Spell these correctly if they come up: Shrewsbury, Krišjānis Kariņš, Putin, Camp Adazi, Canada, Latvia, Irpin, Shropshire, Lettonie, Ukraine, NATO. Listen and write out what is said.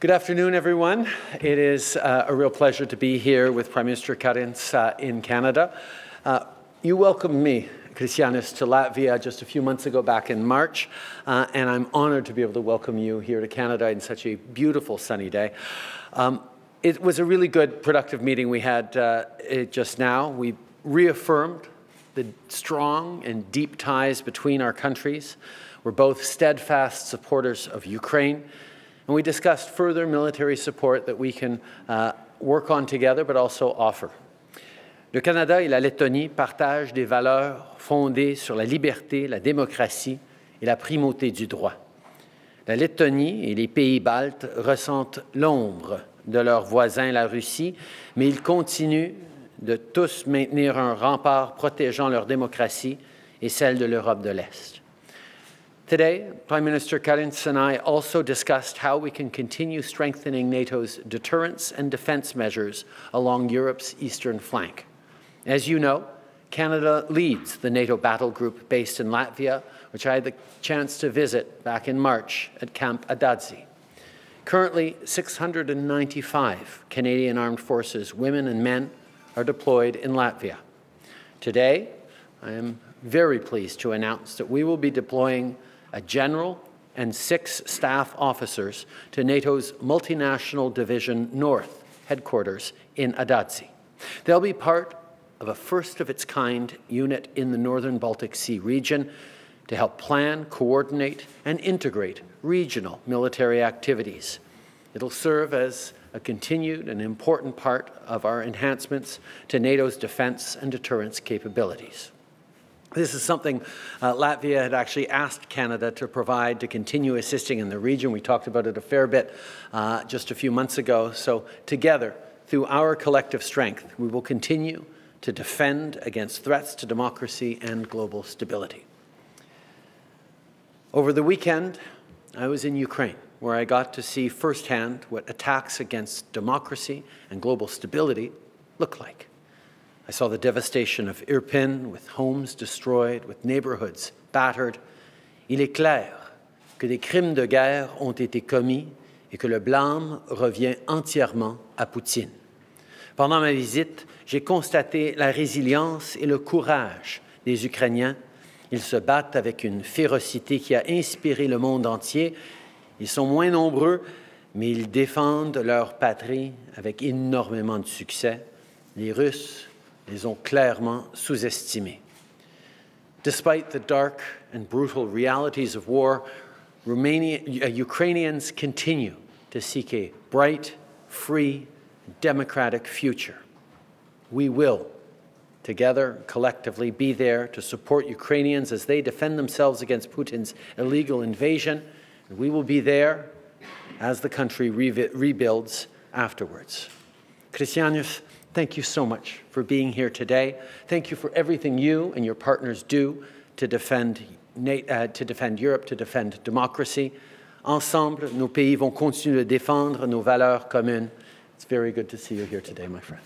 Good afternoon, everyone. It is a real pleasure to be here with Prime Minister Kariņš in Canada. You welcomed me, Krišjānis, to Latvia just a few months ago, back in March, and I'm honored to be able to welcome you here to Canada in such a beautiful sunny day. It was a really good, productive meeting we had just now. We reaffirmed the strong and deep ties between our countries. We're both steadfast supporters of Ukraine. And we discussed further military support that we can work on together, but also offer. Le Canada et la Lettonie partagent des valeurs fondées sur la liberté, la démocratie et la primauté du droit. La Lettonie et les pays baltes ressentent l'ombre de leurs voisins, la Russie, mais ils continuent de tous maintenir un rempart protégeant leur démocratie et celle de l'Europe de l'Est. Today, Prime Minister Kariņš and I also discussed how we can continue strengthening NATO's deterrence and defense measures along Europe's eastern flank. As you know, Canada leads the NATO battle group based in Latvia, which I had the chance to visit back in March at Camp Adazi. Currently, 695 Canadian Armed Forces women and men are deployed in Latvia. Today, I am very pleased to announce that we will be deploying a general and 6 staff officers to NATO's Multinational Division North headquarters in Adazi. They'll be part of a first-of-its-kind unit in the northern Baltic Sea region to help plan, coordinate, and integrate regional military activities. It'll serve as a continued and important part of our enhancements to NATO's defense and deterrence capabilities. This is something Latvia had actually asked Canada to provide to continue assisting in the region. We talked about it a fair bit just a few months ago. So together, through our collective strength, we will continue to defend against threats to democracy and global stability. Over the weekend, I was in Ukraine, where I got to see firsthand what attacks against democracy and global stability look like. I saw the devastation of Irpin, with homes destroyed, with neighborhoods battered. Il est clair que des crimes de guerre ont été commis et que le blâme revient entièrement à Poutine. Pendant ma visite, j'ai constaté la résilience et le courage des Ukrainiens. Ils se battent avec une férocité qui a inspiré le monde entier. Ils sont moins nombreux, mais ils défendent leur patrie avec énormément de succès. Les Russes les ont clairement sous-estimés. Despite the dark and brutal realities of war, Ukrainians continue to seek a bright, free, democratic future. We will, together, collectively, be there to support Ukrainians as they defend themselves against Putin's illegal invasion, and we will be there as the country rebuilds afterwards. Krišjānis, thank you so much for being here today. Thank you for everything you and your partners do to defend Europe, to defend democracy. Ensemble, nos pays vont continuer de défendre nos valeurs communes. It's very good to see you here today, my friend.